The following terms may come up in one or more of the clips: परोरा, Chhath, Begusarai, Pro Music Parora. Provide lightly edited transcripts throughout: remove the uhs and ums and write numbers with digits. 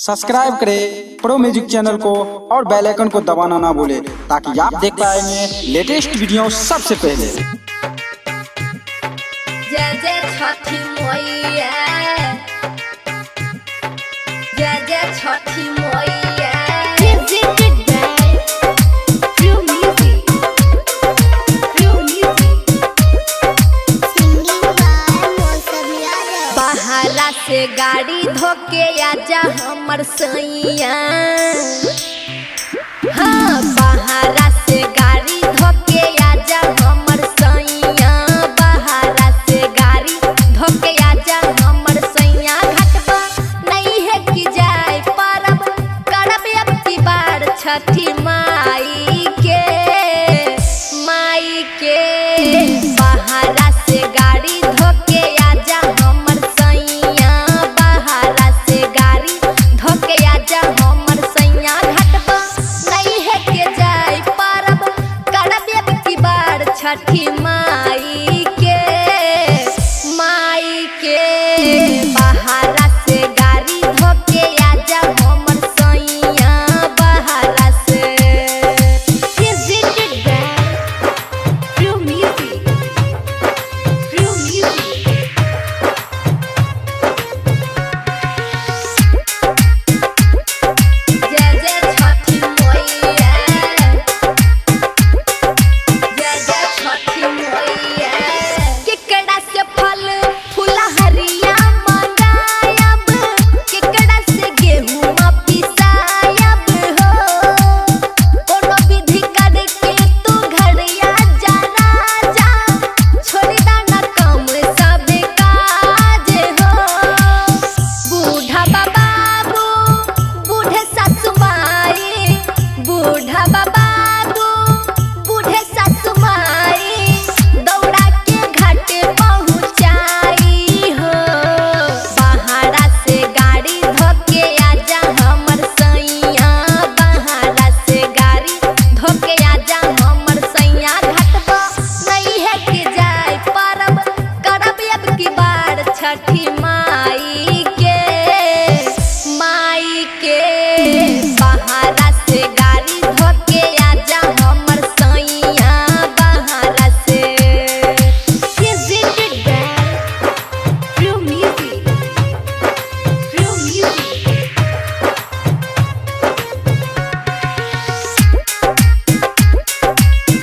Subscribe करें pro music channel को और बेल आइकन को दबाना ना भूलें ताकि आप देख पाएंगे लेटेस्ट वीडियो सबसे पहले। जय जय छठी मैया, जय जय छठी मैया। से गाड़ी धोके आजा हमर सैया, हाँ बहारा से गाड़ी धोके आजा हमर सैया, बहारा से गाड़ी धोके आजा हमर सैया। घटबा नहीं है कि जाए परब करब अब की बार छठी माई के, माई के। बहारा से गाड़ी धोके आजा हमर छठी माई के, माई के। बहारा से गाड़ी धोके आजा हमर सैया, बहारा से। Pro music, pro music. जय जय छठी मैया, जय जय। छठी माई के, माई के। बहारा से गाड़ी धोके आजा हमर सैया, बहारा से। Pro music, pro music.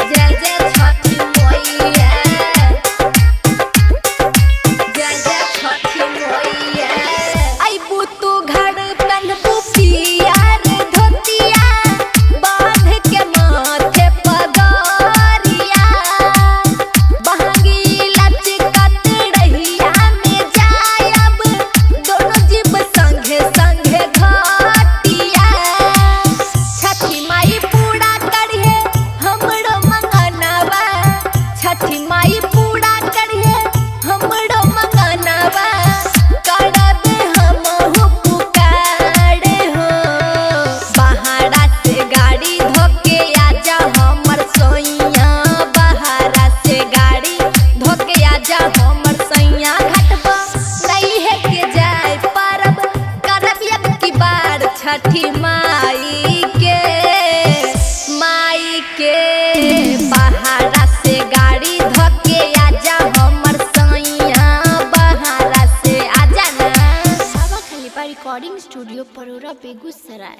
जय जय छठी मैया, छठी माई के, माई के। बहारा से गाड़ी धोके आजा हमर सैया, बहारा से। आजा ना। Recording studio परोरा Begusarai.